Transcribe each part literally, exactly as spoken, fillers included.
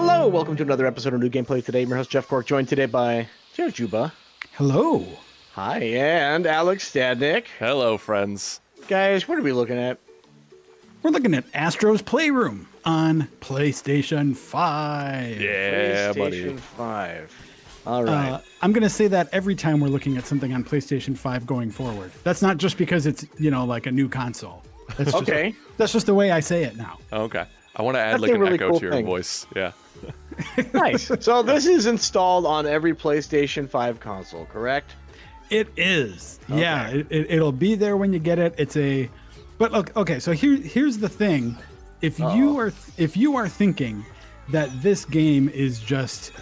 Hello, welcome to another episode of New Gameplay Today. I'm your host, Jeff Cork, joined today by Joe Juba. Hello. Hi, and Alex Stadnik. Hello, friends. Guys, what are we looking at? We're looking at Astro's Playroom on PlayStation five. Yeah, PlayStation buddy. PlayStation five. All right. Uh, I'm going to say that every time we're looking at something on PlayStation five going forward. That's not just because it's, you know, like a new console. That's just, okay. That's just the way I say it now. Okay. I want to add that's like an really echo cool to your thing. Voice. Yeah. Nice. So this is installed on every PlayStation five console, correct? It is. Okay. Yeah. It, it, it'll be there when you get it. It's a, but look, okay. So here, here's the thing. If Uh-oh. you are, if you are thinking that this game is just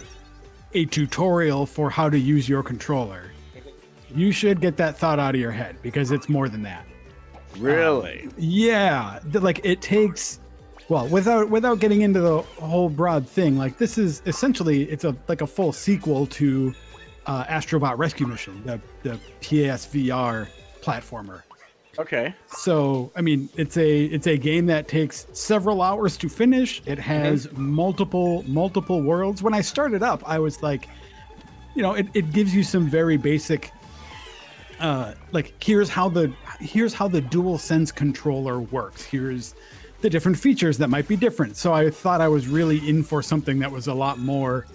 a tutorial for how to use your controller, you should get that thought out of your head, because it's more than that. Really? Um, yeah. Like it takes, well, without without getting into the whole broad thing, like this is essentially, it's a like a full sequel to uh, Astro Bot Rescue Mission, the, the P S V R platformer. Okay. So, I mean, it's a it's a game that takes several hours to finish. It has mm-hmm. multiple multiple worlds. When I started up, I was like, you know, it, it gives you some very basic, uh, like here's how the here's how the DualSense controller works. Here's the different features that might be different. So I thought I was really in for something that was a lot more,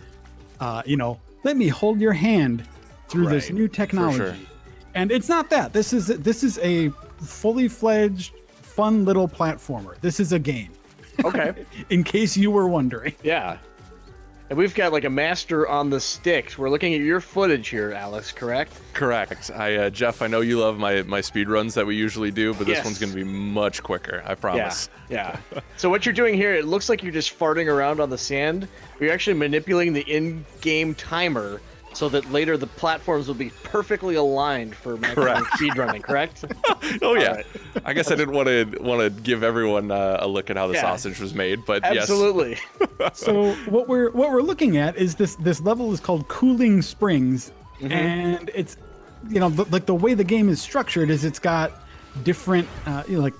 uh, you know, let me hold your hand through right. this new technology. For sure. And it's not that. This is this is a fully fledged, fun little platformer. This is a game. Okay. In case you were wondering. Yeah. And we've got like a master on the sticks. We're looking at your footage here, Alex, correct? Correct. I, uh, Jeff, I know you love my, my speed runs that we usually do, but yes. this one's going to be much quicker, I promise. Yeah. yeah. So what you're doing here, it looks like you're just farting around on the sand. You're actually manipulating the in-game timer so that later the platforms will be perfectly aligned for maximum speedrunning, correct? Oh yeah. Right. I guess I didn't want to want to give everyone uh, a look at how the yeah. sausage was made, but absolutely. Yes. Absolutely. So what we're what we're looking at is this this level is called Cooling Springs, mm-hmm. and it's, you know, the, like the way the game is structured is it's got different uh, you know, like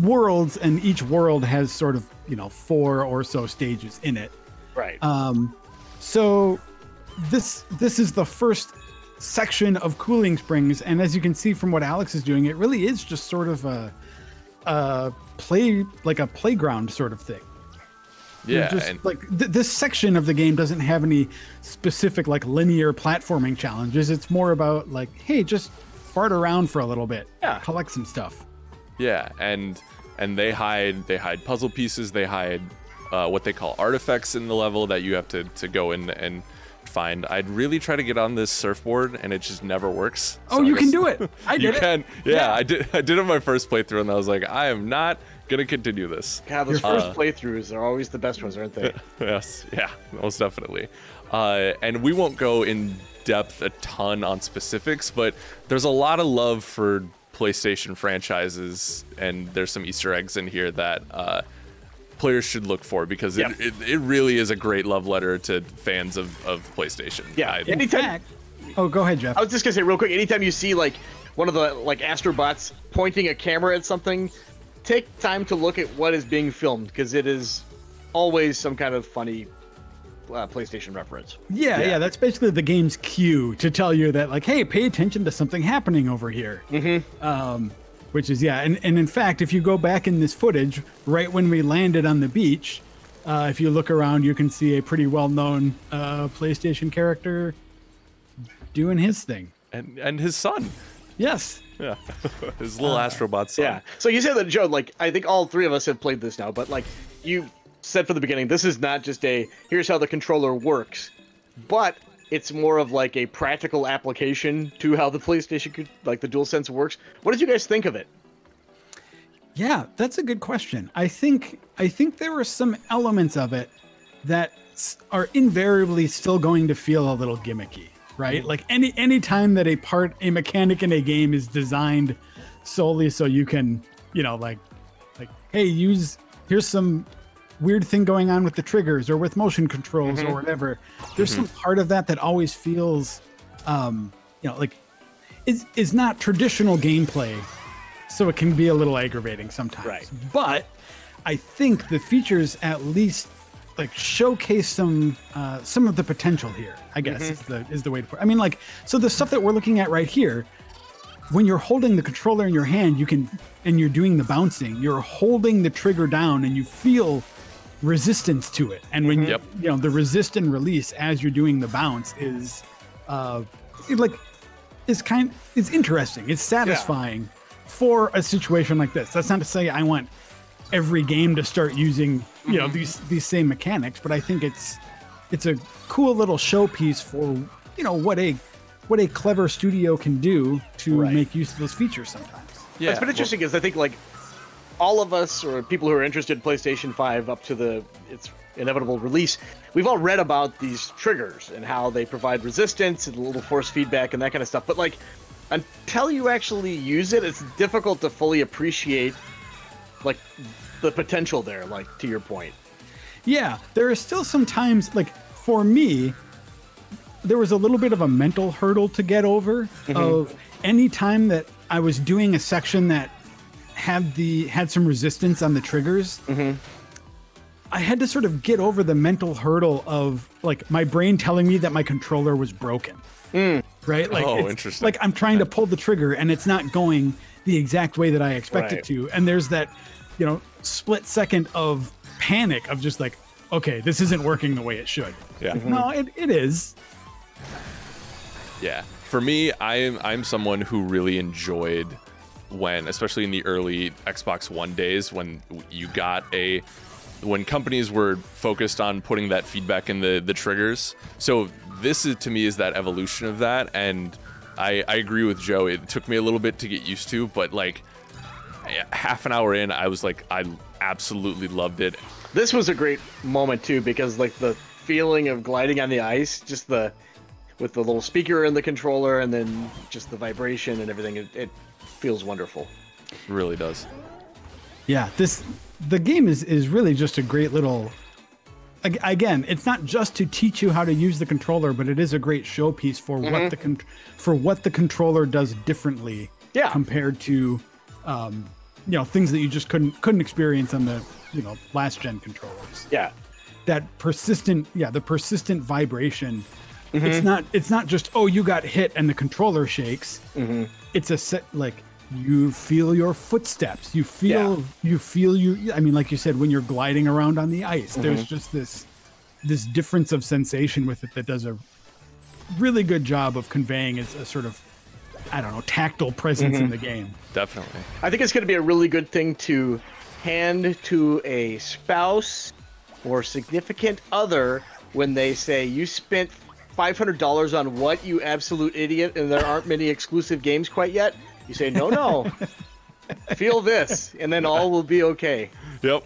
worlds, and each world has sort of, you know, four or so stages in it. Right. Um, so. This this is the first section of Cooling Springs, and as you can see from what Alex is doing, it really is just sort of a, a play like a playground sort of thing. Yeah, just, and like th this section of the game doesn't have any specific like linear platforming challenges. It's more about like, hey, just fart around for a little bit, yeah, collect some stuff. Yeah, and and they hide they hide puzzle pieces, they hide uh, what they call artifacts in the level that you have to to go in and find. I'd really try to get on this surfboard and it just never works. So oh, you can do it. I did you it. Can. Yeah, yeah, I did I did it my first playthrough and I was like, I am not gonna continue this. God, those uh, first playthroughs are always the best ones, aren't they? Yes, yeah, most definitely. Uh, and we won't go in depth a ton on specifics, but there's a lot of love for PlayStation franchises, and there's some Easter eggs in here that uh players should look for, because yep. it, it, it really is a great love letter to fans of, of PlayStation. Yeah. I, anytime, fact, oh, go ahead, Jeff. I was just gonna say real quick, anytime you see like one of the like Astrobots pointing a camera at something, take time to look at what is being filmed, because it is always some kind of funny uh, PlayStation reference. Yeah, yeah, yeah, that's basically the game's cue to tell you that like, hey, pay attention to something happening over here. Mm-hmm. Um, Which is, yeah, and, and in fact, if you go back in this footage, right when we landed on the beach, uh, if you look around, you can see a pretty well-known uh, PlayStation character doing his thing. And and his son. Yes. Yeah, his little uh, Astrobot son. Yeah, so you said that, Joe, like, I think all three of us have played this now, but, like, you said from the beginning, this is not just a, here's how the controller works, but it's more of like a practical application to how the PlayStation could, like the DualSense works. What did you guys think of it? Yeah, that's a good question. I think I think there are some elements of it that are invariably still going to feel a little gimmicky, right? Like any any time that a part, a mechanic in a game is designed solely so you can, you know, like like hey, use here's some weird thing going on with the triggers or with motion controls mm-hmm. or whatever. There's mm-hmm. some part of that that always feels, um, you know, like is is not traditional gameplay, so it can be a little aggravating sometimes. Right. But I think the features at least like showcase some uh, some of the potential here, I guess, mm-hmm. is the is the way to put it. I mean, like, so the stuff that we're looking at right here, when you're holding the controller in your hand, you can, and you're doing the bouncing, you're holding the trigger down and you feel resistance to it. And when, yep. you know, the resist and release as you're doing the bounce is uh, it, like, is kind, it's interesting. It's satisfying yeah. for a situation like this. That's not to say I want every game to start using, you know, mm-hmm. these, these same mechanics, but I think it's, it's a cool little showpiece for, you know, what a, what a clever studio can do to right. make use of those features sometimes. Yeah, it's been interesting because well, I think like all of us or people who are interested in PlayStation five up to the its inevitable release, we've all read about these triggers and how they provide resistance and a little force feedback and that kind of stuff. But like until you actually use it, it's difficult to fully appreciate like the potential there, like to your point. Yeah, there is still sometimes like for me, there was a little bit of a mental hurdle to get over mm-hmm. of any time that I was doing a section that had the had some resistance on the triggers. Mm-hmm. I had to sort of get over the mental hurdle of like my brain telling me that my controller was broken. Mm. Right? Like, oh, interesting. Like I'm trying to pull the trigger and it's not going the exact way that I expect right. it to. And there's that, you know, split second of panic of just like, okay, this isn't working the way it should. Yeah. Mm-hmm. No, it, it is. Yeah, for me, I'm I'm someone who really enjoyed when, especially in the early Xbox One days, when you got a, when companies were focused on putting that feedback in the the triggers. So this is to me is that evolution of that, and I I agree with Joe. It took me a little bit to get used to, but like half an hour in, I was like, I absolutely loved it. This was a great moment too because like the feeling of gliding on the ice, just the. With the little speaker and the controller and then just the vibration and everything. It, it feels wonderful. It really does. Yeah, this the game is, is really just a great little... Again, it's not just to teach you how to use the controller, but it is a great showpiece for, mm-hmm. what, the, for what the controller does differently yeah. compared to um, you know, things that you just couldn't couldn't experience on the you know last-gen controllers. Yeah. That persistent... Yeah, the persistent vibration... Mm-hmm. It's not. It's not just oh, you got hit and the controller shakes. Mm-hmm. It's a set like you feel your footsteps. You feel. Yeah. You feel you. I mean, like you said, when you're gliding around on the ice, mm-hmm. there's just this, this difference of sensation with it that does a really good job of conveying a, a sort of, I don't know, tactile presence mm-hmm. in the game. Definitely. I think it's going to be a really good thing to hand to a spouse or significant other when they say you spent five hundred dollars on what, you absolute idiot, and there aren't many exclusive games quite yet. You say, no, no. Feel this, and then all will be okay. Yep.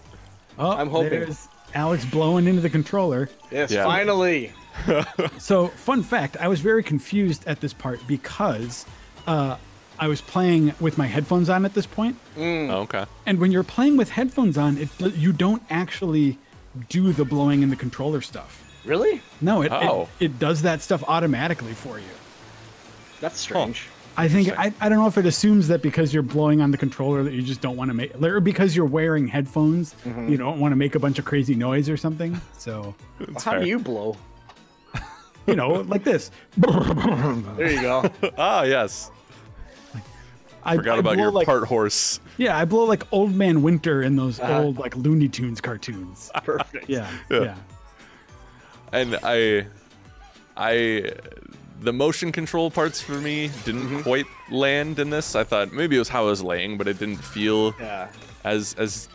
Oh, I'm hoping. There's Alex blowing into the controller. Yes, yeah. Finally. So, fun fact, I was very confused at this part because uh, I was playing with my headphones on at this point. Mm. Oh, okay. And when you're playing with headphones on, it, you don't actually do the blowing in the controller stuff. Really? No, it, oh. it it does that stuff automatically for you. That's strange. Oh, I think I, I don't know if it assumes that because you're blowing on the controller that you just don't want to make, or because you're wearing headphones, mm-hmm. you don't want to make a bunch of crazy noise or something. So well, how do you blow? You know, like this. There you go. Ah, yes. I forgot I, about I your like, part horse. Yeah, I blow like Old Man Winter in those uh, old like Looney Tunes cartoons. Perfect. Yeah. Yeah. yeah. And I, I, the motion control parts for me didn't mm-hmm. quite land in this. I thought maybe it was how I was laying, but it didn't feel yeah. as, as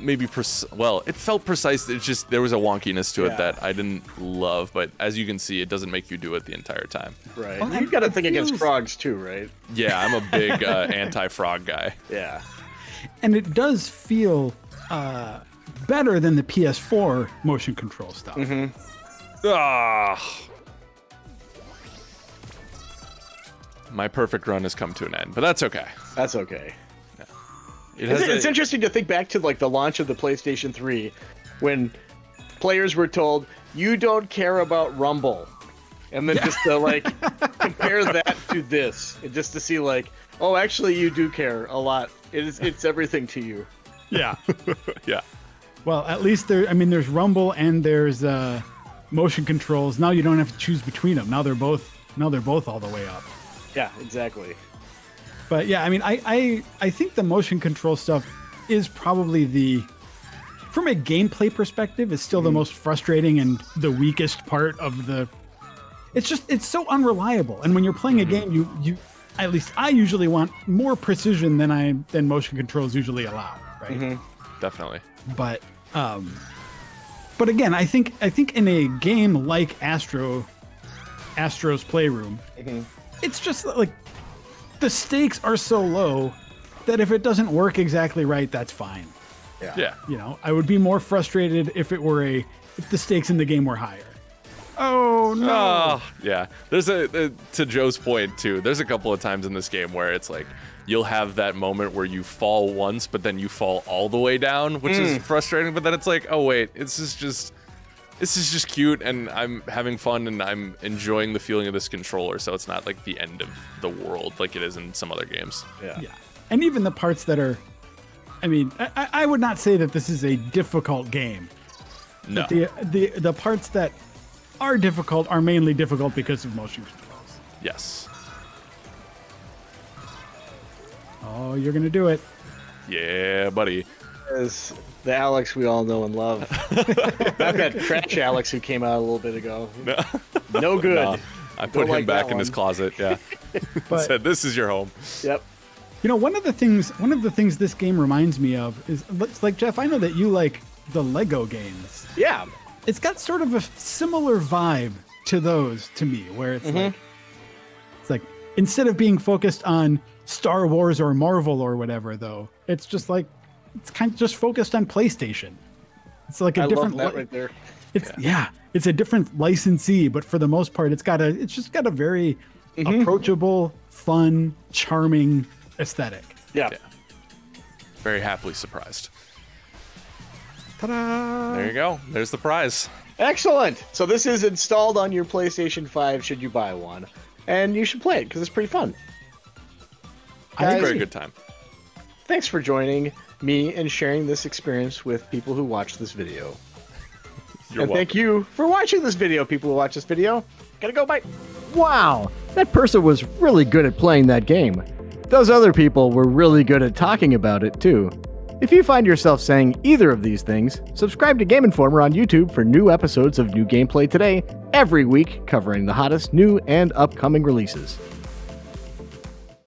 maybe, well, it felt precise. It's just, there was a wonkiness to yeah. it that I didn't love. But as you can see, it doesn't make you do it the entire time. Right. Well, you've got a thing against frogs too, right? Yeah, I'm a big uh, anti-frog guy. Yeah. And it does feel... Uh... better than the P S four motion control stuff. Mm-hmm. Ah. My perfect run has come to an end, but that's okay. That's okay. Yeah. It it's, a, it's interesting to think back to like the launch of the PlayStation three when players were told, you don't care about Rumble. And then yeah. just to like compare that to this and just to see like, oh, actually you do care a lot. It is, it's everything to you. Yeah. Yeah. Well, at least there, I mean, there's rumble and there's uh, motion controls. Now you don't have to choose between them. Now they're both, now they're both all the way up. Yeah, exactly. But yeah, I mean, I, I, I think the motion control stuff is probably the, from a gameplay perspective, is still mm-hmm. the most frustrating and the weakest part of the, it's just, it's so unreliable. And when you're playing mm-hmm. a game, you, you, at least I usually want more precision than I, than motion controls usually allow. Right. Mm-hmm. Definitely. But, um, but again, I think, I think in a game like Astro, Astro's Playroom, mm-hmm. it's just like the stakes are so low that if it doesn't work exactly right, that's fine. Yeah. Yeah. You know, I would be more frustrated if it were a, if the stakes in the game were higher. Oh no. Oh, yeah. There's a, to Joe's point too, there's a couple of times in this game where it's like, you'll have that moment where you fall once, but then you fall all the way down, which mm. is frustrating. But then it's like, oh wait, this is just, this is just cute, and I'm having fun, and I'm enjoying the feeling of this controller. So it's not like the end of the world like it is in some other games. Yeah, yeah. And even the parts that are, I mean, I, I would not say that this is a difficult game. No. But the the the parts that are difficult are mainly difficult because of motion controls. Yes. Oh, you're going to do it. Yeah, buddy. Is the Alex we all know and love. I've got Crash Alex who came out a little bit ago. No, no good. No. I put Don't him like back in his closet. Yeah. But, said, this is your home. Yep. You know, one of the things, one of the things this game reminds me of is, like, Jeff, I know that you like the Lego games. Yeah. It's got sort of a similar vibe to those to me, where it's mm-hmm. like, it's like, instead of being focused on Star Wars or Marvel or whatever, though, it's just like, it's kind of just focused on PlayStation. It's like a I different love that right there. It's yeah. yeah, it's a different licensee, but for the most part, it's got a, it's just got a very mm-hmm. approachable, fun, charming aesthetic. Yeah. yeah. Very happily surprised. Ta-da! There you go. There's the prize. Excellent. So this is installed on your PlayStation five should you buy one, and you should play it because it's pretty fun. I had a very good time. Thanks for joining me and sharing this experience with people who watch this video. You're and welcome. Thank you for watching this video, people who watch this video. Gotta go, bye. Wow, that person was really good at playing that game. Those other people were really good at talking about it, too. If you find yourself saying either of these things, subscribe to Game Informer on YouTube for new episodes of New Gameplay Today every week, covering the hottest new and upcoming releases.